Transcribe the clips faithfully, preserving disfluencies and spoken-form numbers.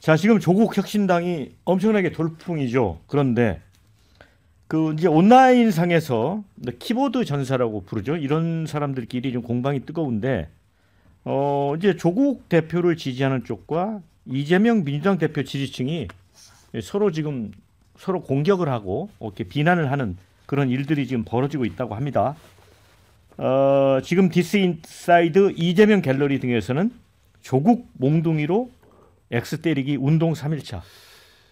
자, 지금 조국 혁신당이 엄청나게 돌풍이죠. 그런데 그 이제 온라인 상에서 키보드 전사라고 부르죠. 이런 사람들끼리 좀 공방이 뜨거운데 어 이제 조국 대표를 지지하는 쪽과 이재명 민주당 대표 지지층이 서로 지금 서로 공격을 하고 이렇게 비난을 하는 그런 일들이 지금 벌어지고 있다고 합니다. 어 지금 디시인사이드 이재명 갤러리 등에서는 조국 몽둥이로 X 때리기 운동 삼 일차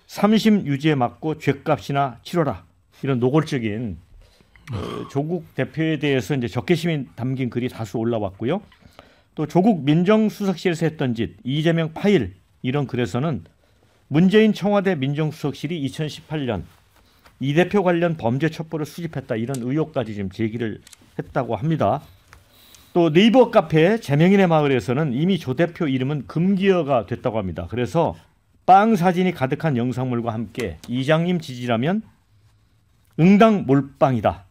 삼심 유죄 맞고 죄값이나 치러라. 이런 노골적인 조국 대표에 대해서 이제 적개심이 담긴 글이 다수 올라왔고요. 또 조국 민정수석실에서 했던 짓, 이재명 파일 이런 글에서는 문재인 청와대 민정수석실이 이천십팔 년 이 대표 관련 범죄 첩보를 수집했다 이런 의혹까지 지금 제기를 했다고 합니다. 또 네이버 카페 재명인의 마을에서는 이미 조 대표 이름은 금기어가 됐다고 합니다. 그래서 빵 사진이 가득한 영상물과 함께 이장님 지지라면 응당 몰빵이다.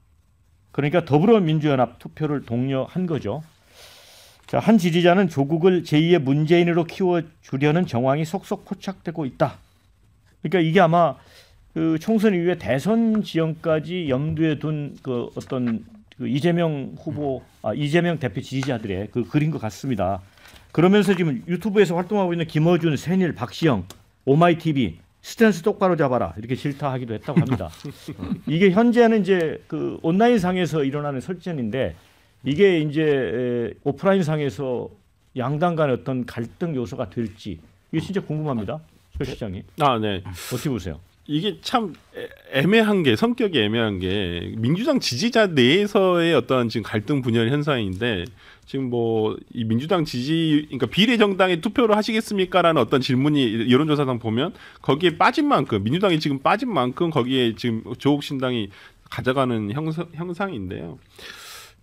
그러니까 더불어민주연합 투표를 독려한 거죠. 자, 한 지지자는 조국을 제이의 문재인으로 키워주려는 정황이 속속 포착되고 있다. 그러니까 이게 아마 그 총선 이후에 대선 지형까지 염두에 둔 그 어떤 그 이재명 후보, 아, 이재명 대표 지지자들의 그 글인 것 같습니다. 그러면서 지금 유튜브에서 활동하고 있는 김어준, 새닐, 박시영, 오마이티비 스탠스 똑바로 잡아라 이렇게 질타하기도 했다고 합니다. 이게 현재는 이제 그 온라인 상에서 일어나는 설전인데 이게 이제 오프라인 상에서 양당 간의 어떤 갈등 요소가 될지 이게 진짜 궁금합니다. 조 시장이. 아 네. 어떻게 보세요? 이게 참 애매한 게 성격이 애매한 게 민주당 지지자 내에서의 어떤 지금 갈등 분열 현상인데 지금 뭐 이 민주당 지지 그러니까 비례정당에 투표를 하시겠습니까라는 어떤 질문이 여론조사상 보면 거기에 빠진 만큼 민주당이 지금 빠진 만큼 거기에 지금 조국 신당이 가져가는 형성, 형상인데요.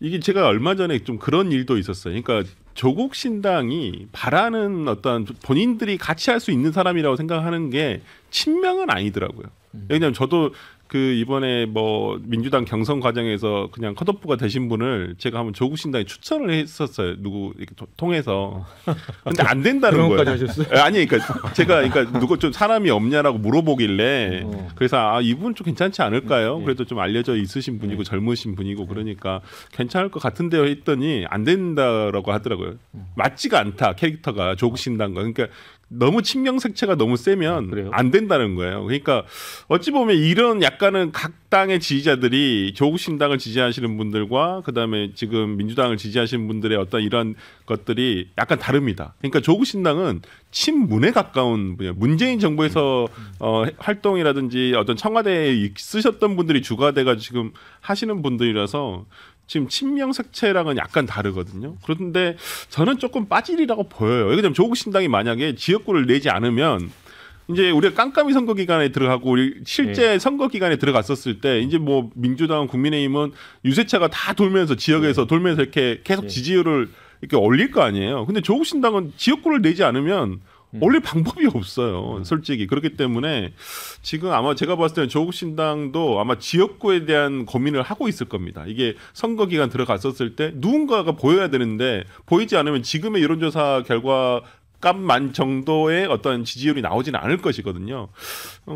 이게 제가 얼마 전에 좀 그런 일도 있었어요. 그러니까 조국 신당이 바라는 어떤 본인들이 같이 할 수 있는 사람이라고 생각하는 게 친명은 아니더라고요. 왜냐하면 저도 그 이번에 뭐 민주당 경선 과정에서 그냥 컷오프가 되신 분을 제가 한번 조국 신당에 추천을 했었어요. 누구 이렇게 통해서. 근데 안 된다는 거예요. 하셨어요? 아니 그러니까 제가 그러니까 누구 좀 사람이 없냐라고 물어보길래 그래서 아 이분 좀 괜찮지 않을까요? 그래도 좀 알려져 있으신 분이고 젊으신 분이고 그러니까 괜찮을 것 같은데요 했더니 안 된다라고 하더라고요. 맞지가 않다 캐릭터가 조국 신당과 그러니까. 너무 친명 색채가 너무 세면 안 된다는 거예요. 그러니까 어찌 보면 이런 약간은 각 당의 지지자들이 조국 신당을 지지하시는 분들과 그다음에 지금 민주당을 지지하시는 분들의 어떤 이런 것들이 약간 다릅니다. 그러니까 조국 신당은 친문에 가까운 분야. 문재인 정부에서 어, 활동이라든지 어떤 청와대에 있으셨던 분들이 주가 돼가지고 지금 하시는 분들이라서 지금 친명 색채랑은 약간 다르거든요. 그런데 저는 조금 빠질이라고 보여요. 왜냐하면 조국 신당이 만약에 지역구를 내지 않으면 이제 우리가 깜깜이 선거 기간에 들어가고 실제 네. 선거 기간에 들어갔었을 때 이제 뭐 민주당, 국민의힘은 유세차가 다 돌면서 지역에서 네. 돌면서 이렇게 계속 네. 지지율을 이렇게 올릴 거 아니에요. 근데 조국 신당은 지역구를 내지 않으면 원래 방법이 없어요. 솔직히. 그렇기 때문에 지금 아마 제가 봤을 때는 조국 신당도 아마 지역구에 대한 고민을 하고 있을 겁니다. 이게 선거 기간 들어갔었을 때 누군가가 보여야 되는데 보이지 않으면 지금의 여론조사 결과 값만 정도의 어떤 지지율이 나오지는 않을 것이거든요.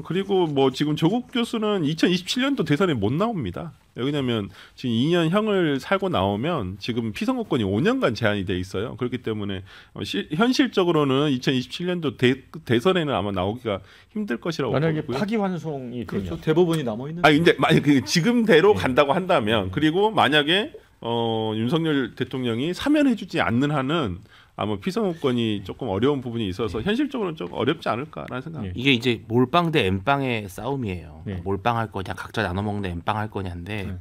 그리고 뭐 지금 조국 교수는 이천이십칠 년도 대선에 못 나옵니다. 왜냐하면 지금 이 년형을 살고 나오면 지금 피선거권이 오 년간 제한이 돼 있어요. 그렇기 때문에 시, 현실적으로는 이천이십칠 년도 대, 대선에는 아마 나오기가 힘들 것이라고 만약에 보고요. 파기환송이 그렇죠. 되면. 대부분이 남아 있는. 아 근데 만약 지금대로 네. 간다고 한다면 그리고 만약에 어, 윤석열 대통령이 사면해주지 않는 한은. 아마 피선거권이 조금 어려운 부분이 있어서 현실적으로는 좀 어렵지 않을까라는 생각합니다. 이게 이제 몰빵 대 엠빵의 싸움이에요. 네. 몰빵할 거냐 각자 나눠 먹는 엠빵할 거냐인데 네.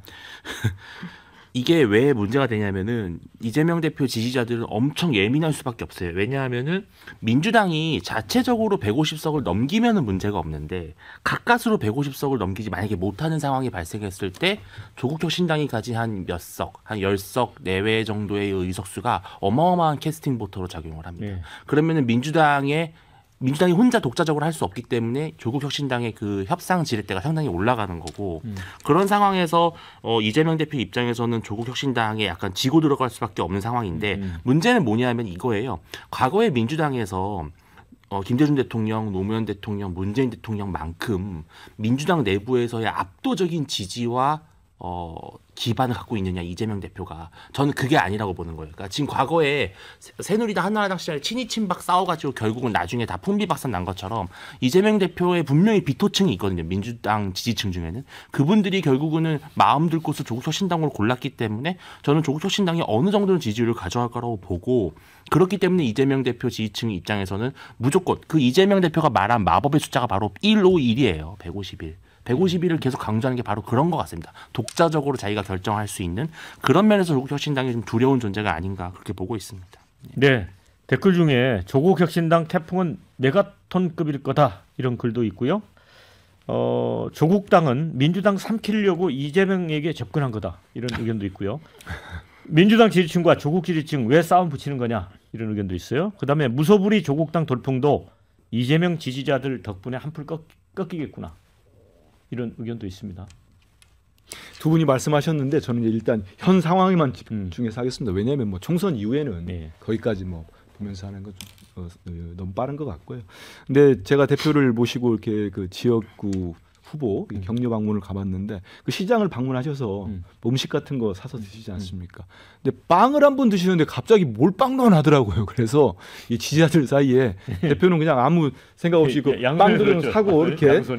이게 왜 문제가 되냐면은 이재명 대표 지지자들은 엄청 예민할 수밖에 없어요. 왜냐하면은 민주당이 자체적으로 백오십 석을 넘기면은 문제가 없는데 가까스로 백오십 석을 넘기지 만약에 못하는 상황이 발생했을 때 조국 혁신당이 가진 한 몇 석, 한 십 석 내외 정도의 의석수가 어마어마한 캐스팅 보터로 작용을 합니다. 네. 그러면은 민주당의 민주당이 혼자 독자적으로 할 수 없기 때문에 조국 혁신당의 그 협상 지렛대가 상당히 올라가는 거고 음. 그런 상황에서 어, 이재명 대표 입장에서는 조국 혁신당에 약간 지고 들어갈 수밖에 없는 상황인데 음. 문제는 뭐냐면 이거예요. 과거에 민주당에서 어, 김대중 대통령, 노무현 대통령, 문재인 대통령만큼 민주당 내부에서의 압도적인 지지와 어, 기반을 갖고 있느냐 이재명 대표가. 저는 그게 아니라고 보는 거예요. 그러니까 지금 과거에 새누리당 한나라당 시절 친이 친박 싸워가지고 결국은 나중에 다 풍비박산 난 것처럼 이재명 대표의 분명히 비토층이 있거든요. 민주당 지지층 중에는. 그분들이 결국은 마음 들 곳을 조국 혁신당으로 골랐기 때문에 저는 조국 혁신당이 어느 정도는 지지율을 가져갈 거라고 보고, 그렇기 때문에 이재명 대표 지지층 입장에서는 무조건 그 이재명 대표가 말한 마법의 숫자가 바로 백오십일이에요. 백오십일. 백오십일을 계속 강조하는 게 바로 그런 것 같습니다. 독자적으로 자기가 결정할 수 있는 그런 면에서 조국 혁신당이 좀 두려운 존재가 아닌가 그렇게 보고 있습니다. 네. 네. 댓글 중에 조국 혁신당 태풍은 메가톤급일 거다 이런 글도 있고요. 어, 조국당은 민주당 삼키려고 이재명에게 접근한 거다 이런 의견도 있고요. 민주당 지지층과 조국 지지층 왜 싸움 붙이는 거냐 이런 의견도 있어요. 그다음에 무소불위 조국당 돌풍도 이재명 지지자들 덕분에 한풀 꺾, 꺾이겠구나. 이런 의견도 있습니다. 두 분이 말씀하셨는데 저는 이제 일단 현 상황에만 집중해서 음. 하겠습니다. 왜냐하면 뭐 총선 이후에는 네. 거기까지 뭐 보면서 하는 건 어, 너무 빠른 것 같고요. 근데 제가 대표를 모시고 이렇게 그 지역구 후보 음. 격려 방문을 가봤는데 그 시장을 방문하셔서 음. 뭐 음식 같은 거 사서 드시지 않습니까? 음. 근데 빵을 한번 드시는데 갑자기 몰빵만 하더라고요. 그래서 이 지지자들 사이에 대표는 그냥 아무 생각 없이 그 빵들을 사고 이렇게. 사,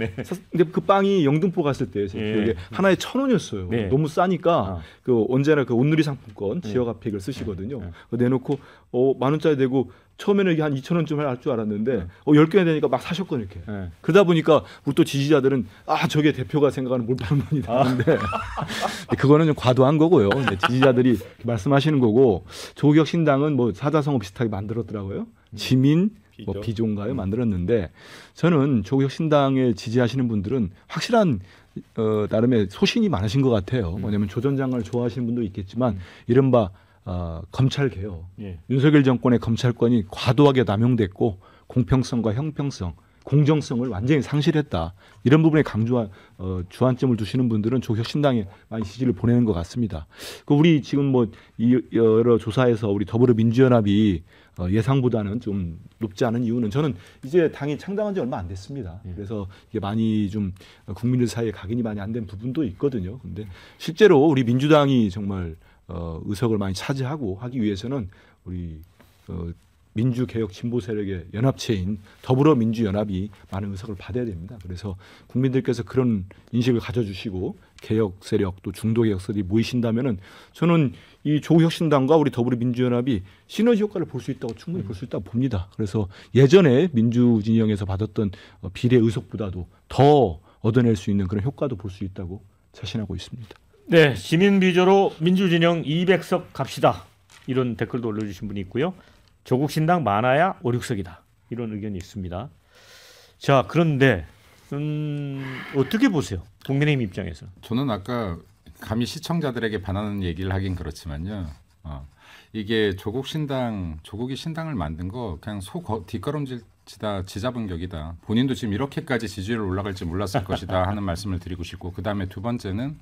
근데 그 빵이 영등포 갔을 때 제 기억에 예. 하나에 천 원이었어요. 네. 너무 싸니까 아. 그 언제나 그 온누리 상품권 지역 핫팩을 쓰시거든요. 네. 그 내놓고 어, 만 원짜리 되고. 처음에는 이게 한 이천 원쯤 할 줄 알았는데 네. 어, 열 개나 되니까 막 사셨거든요. 이렇게. 네. 그러다 보니까 우리 또 지지자들은 아 저게 대표가 생각하는 몰빵론이 되는데 아. 그거는 좀 과도한 거고요. 네, 지지자들이 말씀하시는 거고 조국 혁신당은 뭐 사자성어 비슷하게 만들었더라고요. 음. 지민 비종. 뭐 비종가요 음. 만들었는데 저는 조국 혁신당에 지지하시는 분들은 확실한 어, 나름의 소신이 많으신 것 같아요. 음. 뭐냐면 조 전 장관을 좋아하시는 분도 있겠지만 음. 이른바 어, 검찰 개혁. 예. 윤석열 정권의 검찰권이 과도하게 남용됐고 공평성과 형평성, 공정성을 완전히 상실했다. 이런 부분에 강조한 어, 주안점을 두시는 분들은 조국 혁신당에 많이 지지를 보내는 것 같습니다. 그 우리 지금 뭐 이, 여러 조사에서 우리 더불어민주연합이 어, 예상보다는 좀 높지 않은 이유는 저는 이제 당이 창당한 지 얼마 안 됐습니다. 예. 그래서 이게 많이 좀 국민들 사이에 각인이 많이 안 된 부분도 있거든요. 근데 실제로 우리 민주당이 정말 어, 의석을 많이 차지하고 하기 위해서는 우리 어, 민주개혁 진보 세력의 연합체인 더불어민주연합이 많은 의석을 받아야 됩니다. 그래서 국민들께서 그런 인식을 가져주시고 개혁 세력 또 중도 개혁 세력이 모이신다면은 저는 이 조국 혁신당과 우리 더불어민주연합이 시너지 효과를 볼 수 있다고 충분히 볼 수 있다고 봅니다. 그래서 예전에 민주진영에서 받았던 어, 비례 의석보다도 더 얻어낼 수 있는 그런 효과도 볼 수 있다고 자신하고 있습니다. 네, 시민 비조로 민주진영 이백 석 갑시다. 이런 댓글도 올려주신 분이 있고요. 조국 신당 많아야 오, 육 석이다. 이런 의견이 있습니다. 자, 그런데 음, 어떻게 보세요? 국민의힘 입장에서. 저는 아까 감히 시청자들에게 반하는 얘기를 하긴 그렇지만요. 어, 이게 조국 신당, 조국이 신당을 만든 거 그냥 소 거, 뒷걸음질 지다 지자본 격이다. 본인도 지금 이렇게까지 지지율 올라갈지 몰랐을 것이다 하는 말씀을 드리고 싶고, 그 다음에 두 번째는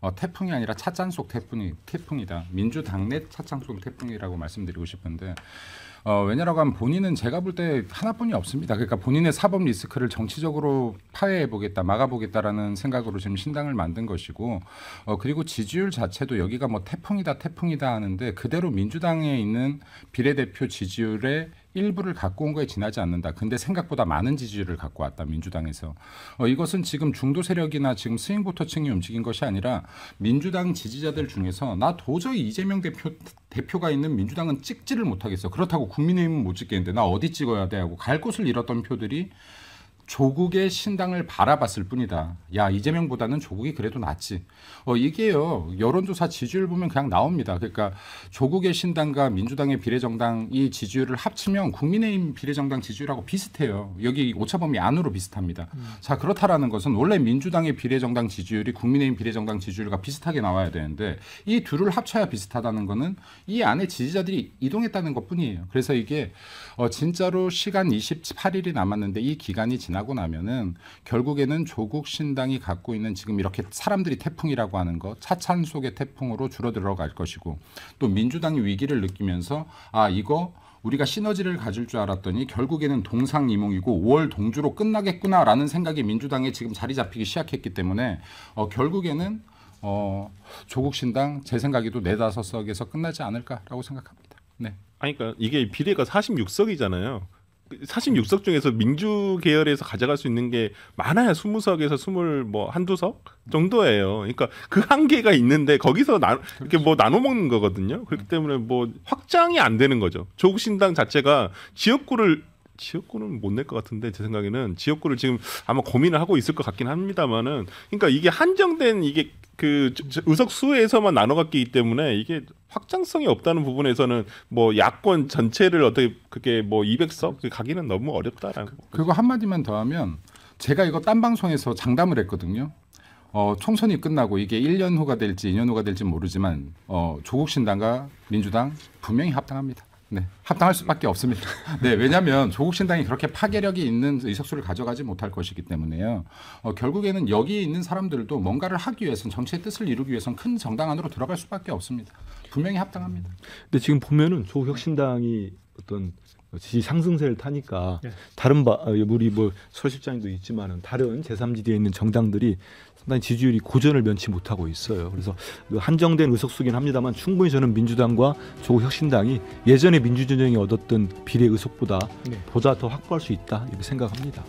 어, 태풍이 아니라 차잔속 태풍이, 태풍이다. 민주당 내 차잔속 태풍이라고 말씀드리고 싶은데 어, 왜냐라고 하면 본인은 제가 볼 때 하나뿐이 없습니다. 그러니까 본인의 사법 리스크를 정치적으로 파해해보겠다, 막아보겠다라는 생각으로 지금 신당을 만든 것이고, 어, 그리고 지지율 자체도 여기가 뭐 태풍이다 태풍이다 하는데 그대로 민주당에 있는 비례대표 지지율의 일부를 갖고 온 거에 지나지 않는다. 근데 생각보다 많은 지지율을 갖고 왔다. 민주당에서. 어, 이것은 지금 중도 세력이나 지금 스윙보터층이 움직인 것이 아니라 민주당 지지자들 중에서 나 도저히 이재명 대표, 대표가 있는 민주당은 찍지를 못하겠어. 그렇다고 국민의힘은 못 찍겠는데 나 어디 찍어야 돼 하고 갈 곳을 잃었던 표들이 조국의 신당을 바라봤을 뿐이다. 야, 이재명보다는 조국이 그래도 낫지. 어, 이게요. 여론조사 지지율 보면 그냥 나옵니다. 그러니까 조국의 신당과 민주당의 비례정당이 지지율을 합치면 국민의힘 비례정당 지지율하고 비슷해요. 여기 오차범위 안으로 비슷합니다. 음. 자, 그렇다라는 것은 원래 민주당의 비례정당 지지율이 국민의힘 비례정당 지지율과 비슷하게 나와야 되는데 이 둘을 합쳐야 비슷하다는 거는 이 안에 지지자들이 이동했다는 것뿐이에요. 그래서 이게 어, 진짜로 시간 이십팔 일이 남았는데 이 기간이 지나 하고 나면은 결국에는 조국 신당이 갖고 있는 지금 이렇게 사람들이 태풍이라고 하는 거 차찬 속의 태풍으로 줄어들어갈 것이고, 또 민주당이 위기를 느끼면서 아 이거 우리가 시너지를 가질 줄 알았더니 결국에는 동상이몽이고 오월 동주로 끝나겠구나라는 생각이 민주당에 지금 자리 잡히기 시작했기 때문에 어, 결국에는 어, 조국 신당 제 생각에도 네다섯 석에서 끝나지 않을까라고 생각합니다. 네. 아니, 그러니까 이게 비례가 사십육 석이잖아요. 사십육 석 중에서 민주 계열에서 가져갈 수 있는 게 많아야 이십 석에서 이십 뭐 한두 석 정도예요. 그러니까 그 한계가 있는데 거기서 나, 이렇게 뭐 나눠 먹는 거거든요. 그렇기 때문에 뭐 확장이 안 되는 거죠. 조국 신당 자체가 지역구를 지역구는 못 낼 것 같은데 제 생각에는 지역구를 지금 아마 고민을 하고 있을 것 같긴 합니다만은, 그러니까 이게 한정된 이게 그 의석 수에서만 나눠갔기 때문에 이게 확장성이 없다는 부분에서는 뭐 야권 전체를 어떻게 그게 뭐 이백 석 가기는 너무 어렵다라는. 그거 한 마디만 더하면 제가 이거 딴 방송에서 장담을 했거든요. 어, 총선이 끝나고 이게 일 년 후가 될지 이 년 후가 될지 모르지만 어, 조국 신당과 민주당 분명히 합당합니다. 네, 합당할 수밖에 없습니다. 네, 왜냐하면 조국 신당이 그렇게 파괴력이 있는 의석수를 가져가지 못할 것이기 때문에요. 어, 결국에는 여기에 있는 사람들도 뭔가를 하기 위해서는, 정치의 뜻을 이루기 위해서는 큰 정당 안으로 들어갈 수밖에 없습니다. 분명히 합당합니다. 근데 지금 보면은 조국 혁신당이 어떤 지지 상승세를 타니까 네. 다른 바, 우리 뭐 설 실장님도 있지만은 다른 제삼 지대에 있는 정당들이 상당히 지지율이 고전을 면치 못하고 있어요. 그래서 한정된 의석수긴 합니다만 충분히 저는 민주당과 조국 혁신당이 예전에 민주진영이 얻었던 비례 의석보다 네. 보다 더 확보할 수 있다 이렇게 생각합니다.